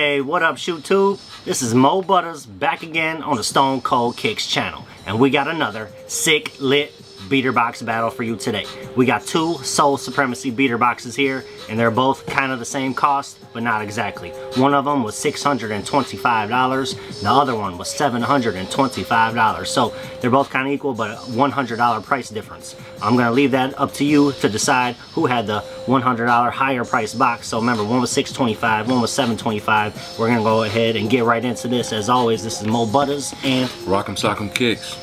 Hey, what up, ShootTube? This is Mo Buttaz back again on the Stone Cold Kicks channel, and we got another sick lit beater box battle for you today. We got two Soul Supremacy beater boxes here, and they're both kind of the same cost, but not exactly. One of them was $625, the other one was $725. So they're both kind of equal, but a $100 price difference. I'm gonna leave that up to you to decide who had the $100 higher price box. So remember, one was $625, one was $725. We're gonna go ahead and get right into this. As always, this is Mo Buttaz and Rock'em Sock'em Kicks.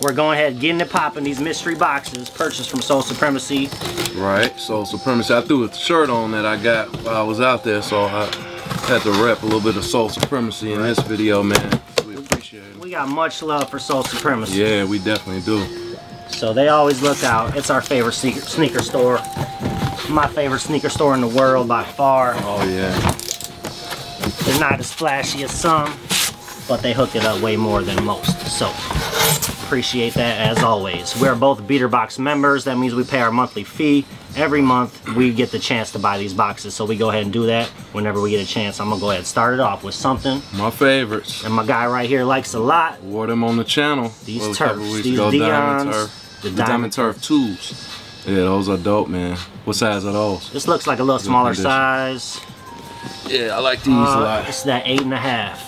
We're going ahead, getting it popping, these mystery boxes purchased from Soul Supremacy. Right, Soul Supremacy. I threw a shirt on that I got while I was out there, so I had to rep a little bit of Soul Supremacy in this video, man. We appreciate it. We got much love for Soul Supremacy. Yeah, we definitely do. So they always look out. It's our favorite sneaker store. My favorite sneaker store in the world by far. Oh, yeah. They're not as flashy as some, but they hook it up way more than most, so appreciate that as always. We're both Beater Box members. That means we pay our monthly fee. Every month we get the chance to buy these boxes, so we go ahead and do that whenever we get a chance. I'm gonna go ahead and start it off with something. My favorites. And my guy right here likes a lot. Wore them on the channel. These Turfs, these Deions, Diamond Turf. The Diamond Turf 2s. Yeah, those are dope, man. What size are those? This looks like a little smaller size. Yeah, I like these a lot. It's that 8.5.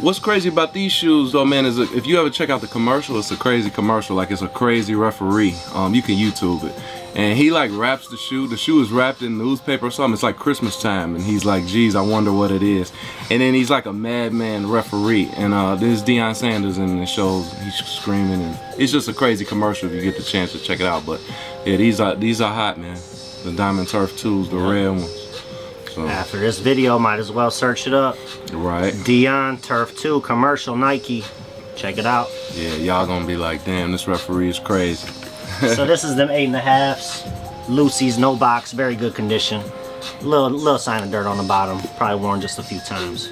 What's crazy about these shoes, though, man, is if you ever check out the commercial, it's a crazy commercial. Like, it's a crazy referee. You can YouTube it. And he, like, wraps the shoe. The shoe is wrapped in newspaper or something. It's like Christmas time. And he's like, geez, I wonder what it is. And then he's like a madman referee. And there's Deion Sanders, and it shows he's screaming. And it's just a crazy commercial if you get the chance to check it out. But, yeah, these are hot, man. The Diamond Turf 2s, the red ones. So. After this video, might as well search it up. Right. Deion Turf 2 commercial Nike. Check it out. Yeah, y'all gonna be like, damn, this referee is crazy. So this is them 8.5s. Lucy's, no box, very good condition. Little sign of dirt on the bottom. Probably worn just a few times.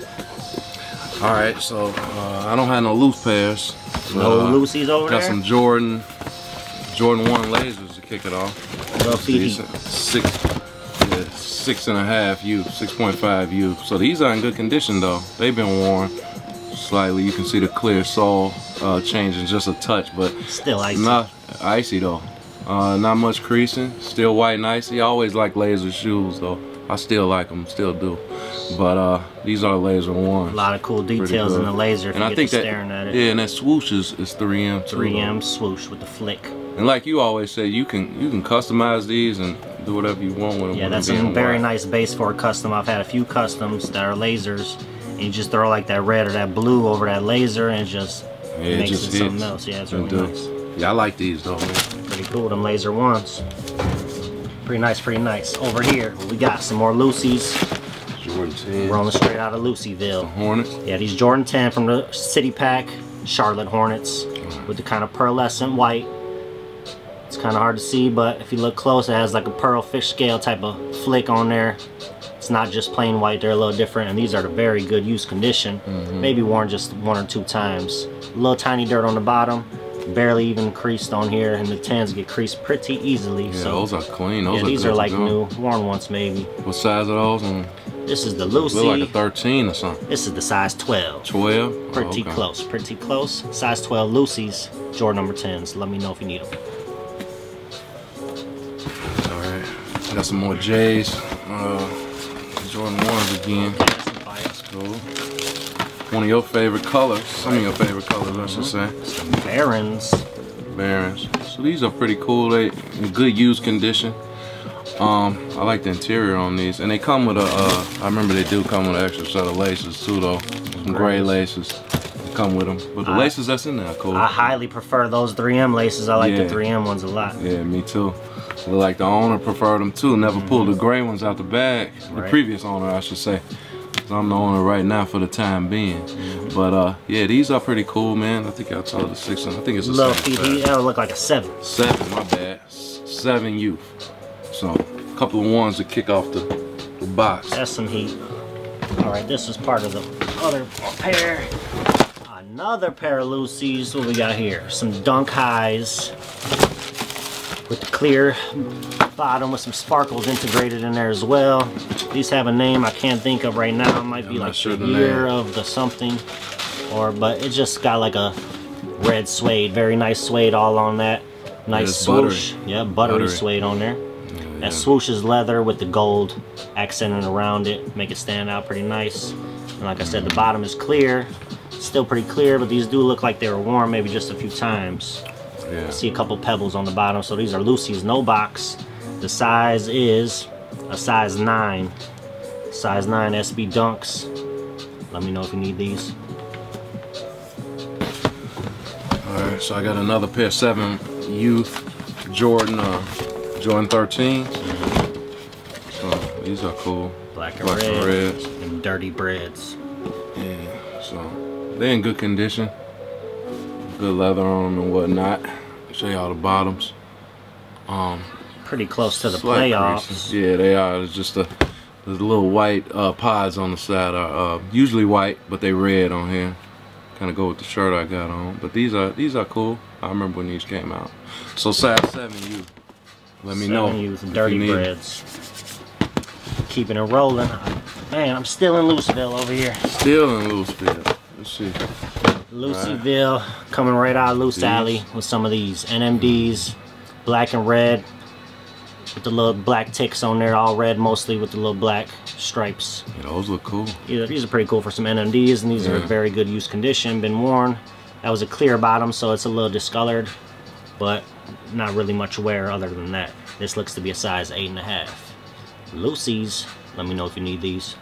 All right, so I don't have no loose pairs. No Lucy's over there? Got some Jordan 1 lasers to kick it off. Little feet. 6.5U, 6.5U. So these are in good condition though. They've been worn slightly. You can see the clear sole changing just a touch, but still icy. Not icy though. Not much creasing. Still white and icy. I always like laser shoes though. I still like them, still do. But these are laser ones. A lot of cool details in the laser. If and you I get think that staring at it. Yeah, and that swoosh is 3M. 3M swoosh with the flick. And like you always say, you can customize these and do whatever you want with them. Yeah, that's a very nice base for a custom. I've had a few customs that are lasers, and you just throw like that red or that blue over that laser, and it just makes it something else. Yeah, it's really nice. Yeah, I like these though. Pretty cool, them laser ones. Pretty nice, pretty nice. Over here, we got some more Lucy's. Jordan 10. Rolling straight out of Lucyville. The Hornets. Yeah, these Jordan 10 from the City Pack, Charlotte Hornets, with the kind of pearlescent white. It's kind of hard to see, but if you look close, it has like a pearl fish scale type of flick on there. It's not just plain white, they're a little different, and these are the very good use condition. Maybe worn just one or two times. A little tiny dirt on the bottom, barely even creased on here, and the 10s get creased pretty easily. Yeah, so those are clean. Those yeah, these are like new, worn once maybe. What size are those? This is the Lucy. Look like a 13 or something. This is the size 12. 12? Pretty close, pretty close. Size 12 Lucy's, Jordan number 10s. Let me know if you need them. Got some more J's, Jordan 1s again. That's cool. One of your favorite colors, some of your favorite colors, I should say. Some Barons. Barons. So these are pretty cool. They in good used condition. I like the interior on these, and they come with a. I remember they do come with an extra set of laces too, though. Some gray laces come with them, but the laces that's in there are cool. I highly prefer those 3M laces. I like the 3M ones a lot. Yeah, me too. Like the owner preferred them too. Never pulled the gray ones out the bag. The previous owner, I should say. Cause I'm the owner right now for the time being. But yeah, these are pretty cool, man. I think I told the 6. I think it's a little PDL. That look like a 7. 7, my bad. 7U. So a couple of ones to kick off the box. That's some heat. All right, this is part of the other pair. Another pair of Lucy's. What we got here? Some Dunk Highs. With the clear bottom with some sparkles integrated in there as well. These have a name I can't think of right now. It might be like the year of the something, or but it just got like a red suede, very nice suede all on that. Nice swoosh. Buttery. Yeah, buttery suede on there. Yeah. That swoosh is leather with the gold accented around it, make it stand out pretty nice. And like I said, the bottom is clear. It's still pretty clear, but these do look like they were worn maybe just a few times. Yeah. I see a couple pebbles on the bottom. So these are Lucy's No Box. The size is a size 9. Size 9 SB Dunks. Let me know if you need these. Alright, so I got another pair 7 Youth Jordan 13. So these are cool. Black and reds. And dirty breads. Yeah, so they're in good condition. Good leather on them and whatnot. Show y'all the bottoms. Pretty close to the playoffs. Creases. Yeah, they are. It's just the little white pods on the side are usually white, but they red on here. Kind of go with the shirt I got on. But these are cool. I remember when these came out. So size 7U. Let me know. 7U, dirty breads. Keeping it rolling. Man, I'm still in Louisville over here. Still in Louisville. Let's see. Lucyville, right. Coming right out of Loose Alley with some of these NMDs, black and red, with the little black ticks on there, all red mostly with the little black stripes. Yeah, those look cool. Yeah, these are pretty cool for some NMDs, and these are in very good use condition, been worn. That was a clear bottom, so it's a little discolored, but not really much wear other than that. This looks to be a size 8.5. Lucy's, let me know if you need these.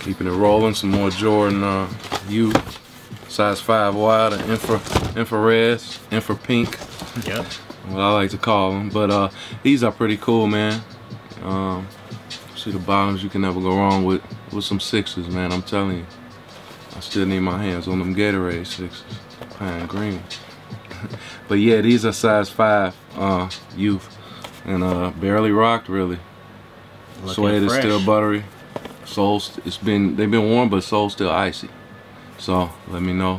Keeping it rolling, some more Jordan U, size 5 wide, infrareds, infra pink. Yep. What I like to call them. But these are pretty cool, man. See the bottoms, you can never go wrong with some 6s, man. I'm telling you. I still need my hands on them Gatorade 6s. Pine green. But yeah, these are size 5 youth. And barely rocked, really. Suede is still buttery. Soles, they've been warm, but soles still icy. So let me know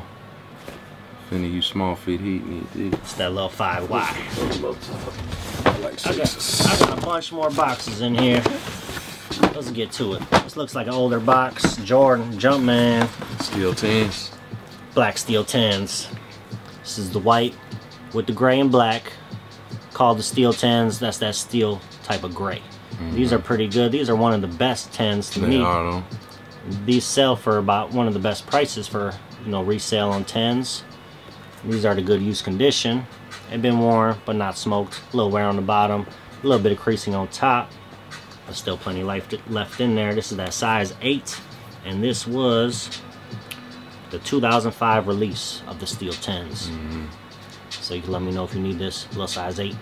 if any of you small feet heat need these. It's that little 5Y. Like I got a bunch more boxes in here. Let's get to it. This looks like an older box. Jordan, Jumpman. Steel 10s. Black Steel 10s. This is the white with the gray and black. Called the Steel 10s. That's that steel type of gray. Mm-hmm. These are pretty good. These are one of the best 10s to me. They are, though. These sell for about one of the best prices for, you know, resale on 10s. These are the good use condition. They've been worn, but not smoked. A little wear on the bottom, a little bit of creasing on top. There's still plenty left in there. This is that size 8, and this was the 2005 release of the Steel 10s. Mm-hmm. So you can let me know if you need this little size 8.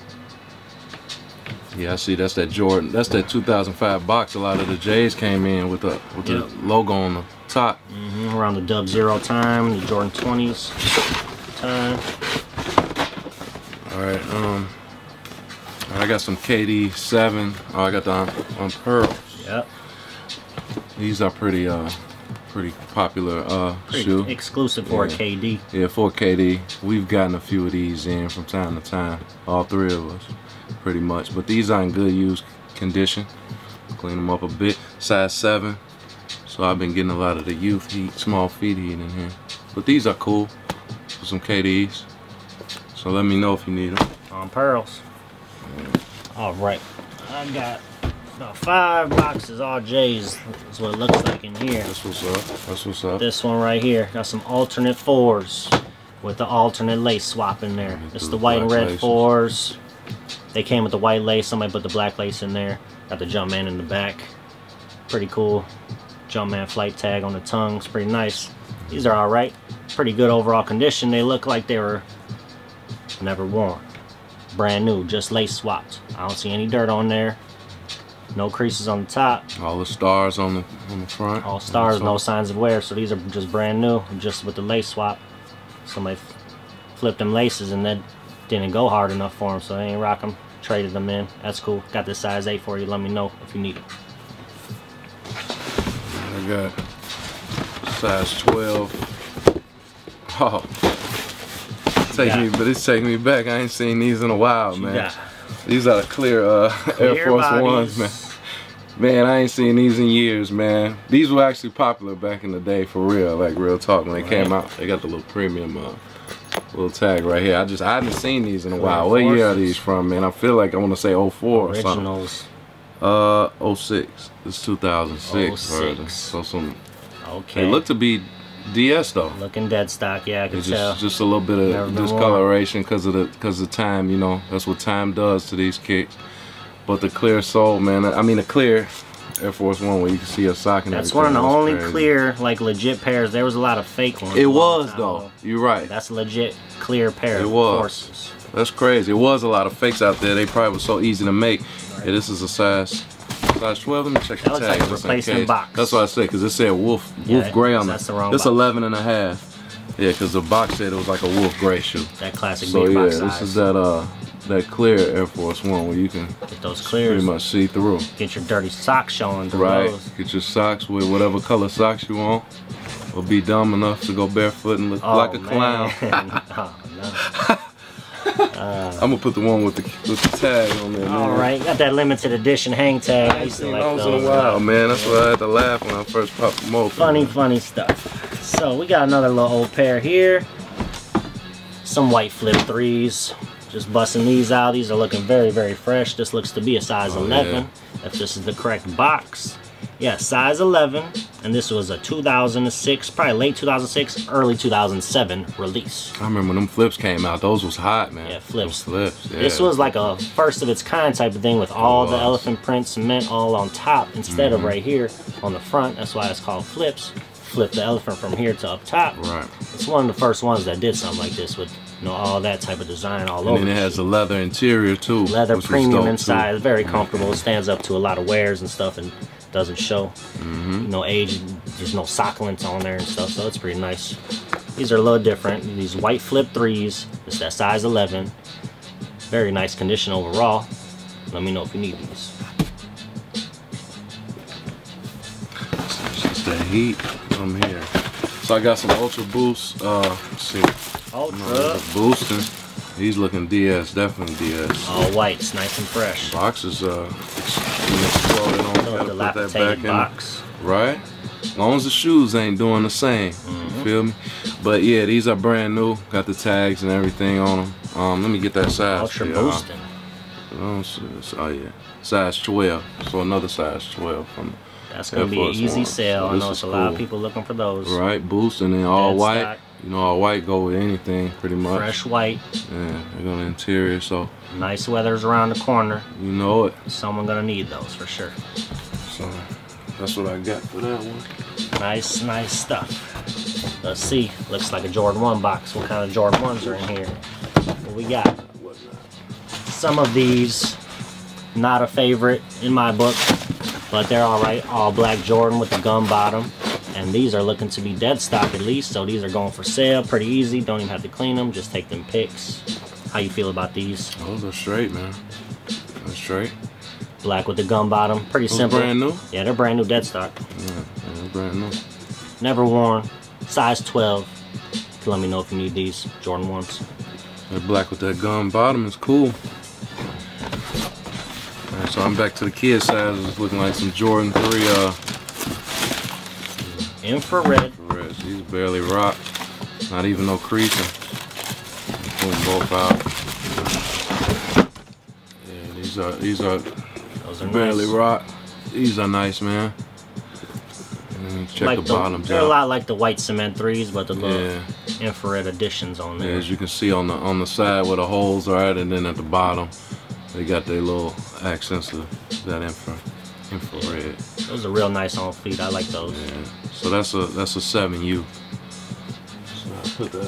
Yeah, I see. That's that Jordan. That's that 2005 box. A lot of the J's came in with the logo on the top. Mm-hmm. Around the Dub Zero time, the Jordan 20s time. All right. I got some KD 7. Oh, I got the Aunt Pearl. Yep. These are pretty pretty popular shoe. Exclusive for a KD. Yeah, for KD. We've gotten a few of these in from time to time. All three of us. Pretty much, but these are in good use condition. Clean them up a bit. Size 7. So I've been getting a lot of the youth heat, small feet heat in here. But these are cool. For some KDs. So let me know if you need them. On pearls. All right. I got about 5 boxes, all J's. That's what it looks like in here. That's what's up. That's what's up. This one right here got some alternate 4s with the alternate lace swap in there. It's the white and red laces. 4s. They came with the white lace. Somebody put the black lace in there. Got the Jumpman in the back. Pretty cool. Jumpman flight tag on the tongue. It's pretty nice. These are all right. Pretty good overall condition. They look like they were never worn. Brand new. Just lace swapped. I don't see any dirt on there. No creases on the top. All the stars on the front. All stars. No signs of wear. So these are just brand new. Just with the lace swap. Somebody flipped them laces and then didn't go hard enough for them, so they ain't rock them. Traded them in. That's cool. Got this size 8 for you. Let me know if you need it. I got size 12. Oh, take me, but it's taking me back. I ain't seen these in a while, man. These are clear, Air Force Ones, man. Man, I ain't seen these in years, man. These were actually popular back in the day, for real, like real talk. When they came out, they got the little premium, little tag right here. I haven't seen these in a while. What year are these from, man? I feel like I want to say 04 or something. Originals. 06. It's 2006. Right? So some. Okay. They look to be DS though. Looking dead stock, yeah, I can tell. Just a little bit of discoloration because of time, you know. That's what time does to these kicks. But the clear sole, man, I mean the clear Air Force One where you can see a sock and that's one of the only clear, like legit pairs. There was a lot of fake ones. It was though. You're right. That's a legit clear pair of Forces. That's crazy. It was a lot of fakes out there. They probably were so easy to make. Right. Yeah, this is a size 12. Let me check the tag. Like a replacement box. That's what I said, because it said wolf gray on it. That's the wrong box. It's 11.5. Yeah, because the box said it was like a wolf gray shoe. That classic big box size. So yeah, this is that that clear Air Force One where you can get those clears, pretty much see through. Get your dirty socks showing through those. Get your socks with whatever color socks you want. Or be dumb enough to go barefoot and look like a clown. I'm gonna put the one with the tag on there. All right, got that limited edition hang tag. I used to like those. Wow, man, that's why I had to laugh when I first popped them open. Funny stuff. So we got another little old pair here. Some white flip threes. Just busting these out. These are looking very, very fresh. This looks to be a size 11. Yeah. That's just the correct box. Yeah, size 11. And this was a 2006, probably late 2006, early 2007 release. I remember when them flips came out. Those was hot, man. Yeah, flips. Yeah. This was like a first of its kind type of thing with all the elephant print cement all on top instead of right here on the front. That's why it's called flips. Flip the elephant from here to up top. Right. It's one of the first ones that did something like this with, you know, all that type of design all over. And then it has a leather interior too. Leather premium inside. It's very comfortable. It stands up to a lot of wears and stuff and doesn't show no age. There's no sock lint on there and stuff, so it's pretty nice. These are a little different. These white flip threes. It's that size 11. Very nice condition overall. Let me know if you need these. It's just the heat from here. So I got some Ultra Boost. Let's see. Ultra Booster. He's looking DS, definitely DS. All whites, nice and fresh. Box is exploded on. Gotta put that back in box. Right? As long as the shoes ain't doing the same. You feel me? But yeah, these are brand new. Got the tags and everything on them. Let me get that size. Ultra Boosting. Oh yeah. Size 12. So another size 12 from the That's gonna be an easy sale. I know it's a lot of people looking for those. Right, Boost and then all white. You know, all white go with anything pretty much. Fresh white. Yeah, they're gonna interior, so. Nice weather's around the corner. You know it. Someone gonna need those for sure. So that's what I got for that one. Nice stuff. Let's see, looks like a Jordan 1 box. What kind of Jordan 1s are in here? What we got? Some of these, not a favorite in my book. But they're all right, all black Jordan with the gum bottom. And these are looking to be dead stock at least, so these are going for sale pretty easy. Don't even have to clean them, just take them picks. How you feel about these? Those are straight, man. They're straight. Black with the gum bottom, pretty simple. Brand new? Yeah, they're brand new dead stock. Yeah, they're brand new. Never worn, size 12. Let me know if you need these Jordan 1s. They're black with that gum bottom, it's cool. So I'm back to the kid sizes, looking like some Jordan 3 infrared. These barely rock, not even no creasing. Pull them both out. Yeah, these are barely nice. Rock. These are nice, man. And check like the bottoms. They're a lot like the white cement threes, but the little infrared additions on there. Yeah, as you can see on the side where the holes are at, and then at the bottom. They got their little accents of that infrared. Yeah. Those are real nice on feet. I like those. Yeah. So that's a 7U. So I put that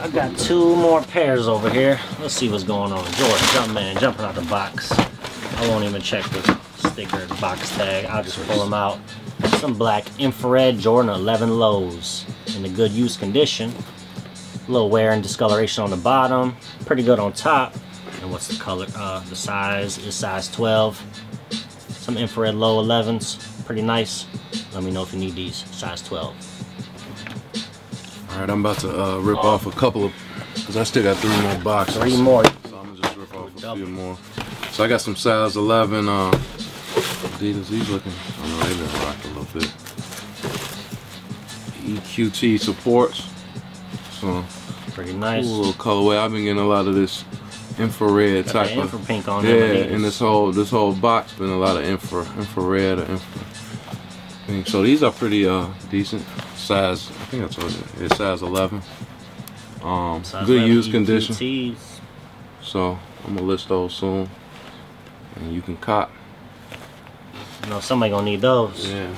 I got two more pairs over here. Let's see what's going on. Jumpman jumping out the box. I won't even check the sticker and box tag. I'll just pull them out. Some black infrared Jordan 11 lows in a good use condition. A little wear and discoloration on the bottom. Pretty good on top. And what's the color? The size is size 12. Some infrared low 11s. Pretty nice. Let me know if you need these. Size 12. All right, I'm about to rip off a couple of, because I still got three more boxes. Three more. So I'm going to just a few more. So I got some size 11 Adidas. These looking, I know they've been rocked a little bit. EQT supports. So pretty nice. Cool little colorway. I've been getting a lot of this infrared type of infra pink on them. Yeah, and this whole box been a lot of infrared or infra pink. So these are pretty decent size. I think I told you it's size 11. Size good 11 use EQTs. Condition. So I'm gonna list those soon, and you can cop. You know somebody gonna need those. Yeah.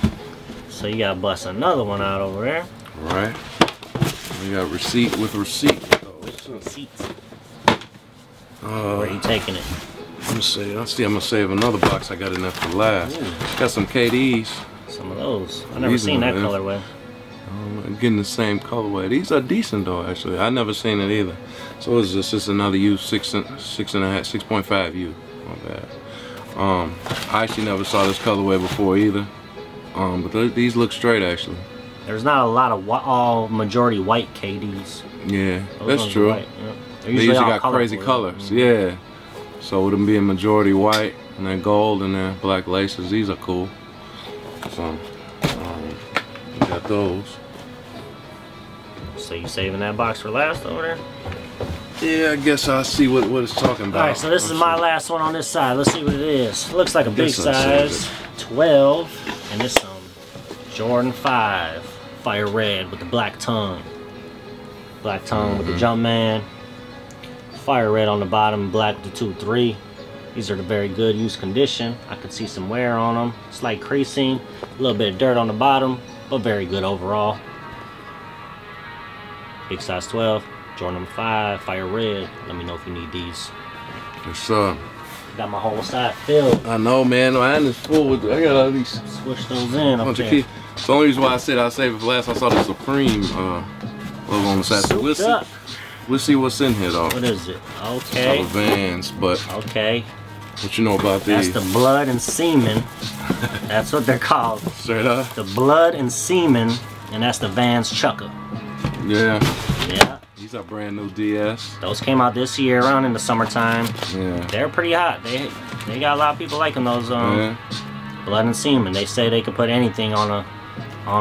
So you gotta bust another one out over there. All right. We got receipt with receipt. With receipt. Where are you taking it? Let me see. I'm gonna save another box. I got enough for last. Ooh. Got some KDs. Some of those. I've never seen that colorway. Getting the same colorway. These are decent though, actually. I never seen it either. So what is this? This is another U, 6.5 U. My bad. I actually never saw this colorway before either. But these look straight actually. There's not a lot of majority white KDs. Yeah, those that's true. White, yeah. They usually got crazy colors. Mm-hmm. Yeah. So with them being majority white and then gold and then black laces, these are cool. So we got those. So you saving that box for last over there? Yeah, I guess I'll see what it's talking about. All right, so this is my last one on this side. Let's see what it is. It looks like a big size 12, and this Jordan 5 fire red with the black tongue. Black tongue with the Jumpman. Fire red on the bottom, black the 2-3. These are the very good used condition. I could see some wear on them, slight creasing, a little bit of dirt on the bottom, but very good overall. Big size 12, Jordan 5, fire red. Let me know if you need these. Yes, sir. Got my whole side filled. I know, man. My hand is full with. I got all these. Swish those in. Bunch of kids. The only reason why I said I saved it for last, I saw the Supreme logo on the side. So we'll see what's in here, though. What is it? Okay. It's Vans, but. Okay. What you know about these? That's the blood and semen. That's what they're called. Straight up. The blood and semen, and that's the Vans Chucker. Yeah. Yeah. These are brand new DS. Those came out this year around in the summertime. Yeah. They're pretty hot. They got a lot of people liking those. Blood and semen. They say they could put anything on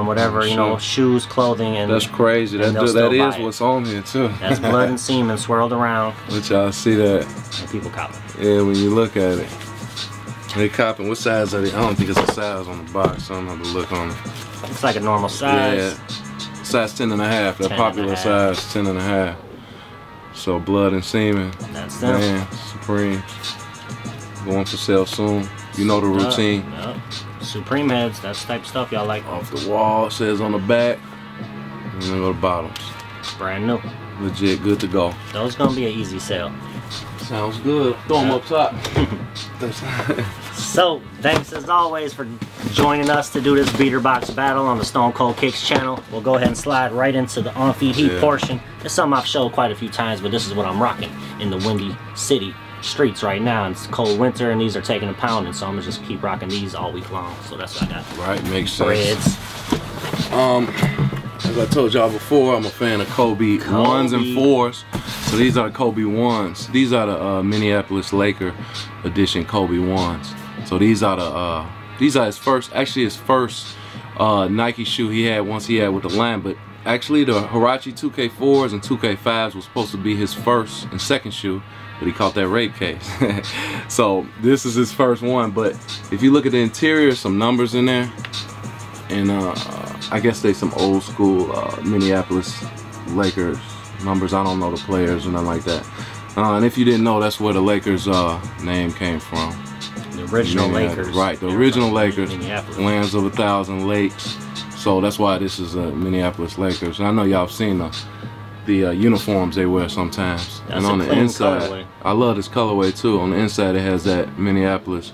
whatever, you know, shoes, clothing, and that's crazy. And that is what's on here too. That's blood and semen swirled around. Which y'all see that. And people copping. Yeah, when you look at it. They copping. What size are they? I don't think it's a size on the box, so I'm gonna have to look on it. It's like a normal size. Yeah. Size 10.5, that popular size 10.5. So blood and semen. That's them. Man, Supreme. Going for sale soon. You know the routine. Yep. Supreme heads, that's the type of stuff y'all like. Off the wall, says on the back. And then go to bottoms. Brand new. Legit, good to go. Those gonna be an easy sale. Sounds good. Throw them up top. So, thanks as always for joining us to do this beater box battle on the Stone Cold Kicks channel. We'll go ahead and slide right into the on-feed heat portion. It's something I've showed quite a few times, but this is what I'm rocking in the Windy City streets right now. It's cold winter, and these are taking a pounding, so I'm going to just keep rocking these all week long. So that's what I got. Right, makes sense. As I told y'all before, I'm a fan of Kobe 1s and 4s. So these are Kobe 1s. These are the Minneapolis Lakers edition Kobe 1s. So these are the his first Nike shoe he had with the line, but actually the Huarache 2K4s and 2K5s was supposed to be his first and second shoe, but he caught that rape case. So this is his first one, but if you look at the interior, some numbers in there, and I guess they some old school Minneapolis Lakers numbers. I don't know the players or nothing like that. And if you didn't know, that's where the Lakers name came from. The original Lakers. Right, the original Lakers. Lands of a Thousand Lakes. So that's why this is a Minneapolis Lakers. And I know y'all have seen the uniforms they wear sometimes. That's and on the inside, colorway. I love this colorway too. On the inside, it has that Minneapolis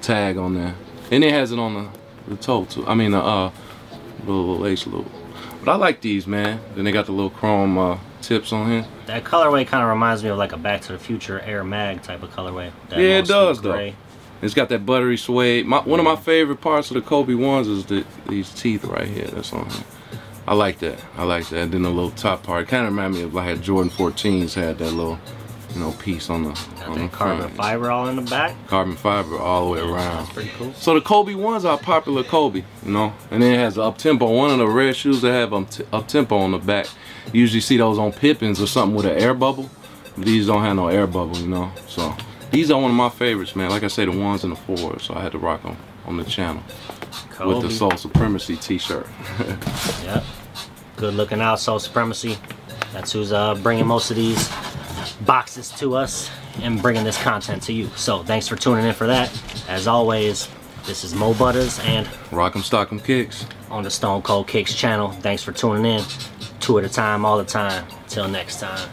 tag on there. And it has it on the toe too. I mean, the little lace loop. But I like these, man. Then they got the little chrome tips on here. That colorway kind of reminds me of like a Back to the Future Air Mag type of colorway. That yeah, it does gray. Though. It's got that buttery suede. One of my favorite parts of the Kobe 1s is these teeth right here. That's on here. I like that. I like that. And then the little top part. It kind of reminds me of like Jordan 14s had that little piece on the carbon fiber all in the back. Carbon fiber all the way around. That's pretty cool. So the Kobe ones are popular Kobe, and then it has the Uptempo. One of the rare shoes that have Uptempo on the back. You usually see those on Pippins or something with an air bubble. These don't have no air bubble, So these are one of my favorites, man. Like I say, the ones and the fours. So I had to rock them on the channel Kobe. With the Soul Supremacy T-shirt. Yep. Good looking out, Soul Supremacy. That's who's bringing most of these boxes to us and bringing this content to you. So thanks for tuning in for that. As always, this is Mo Buttaz and Rock'em Sock'em Kicks on the Stone Cold Kicks channel. Thanks for tuning in. Two at a time, all the time. Till next time.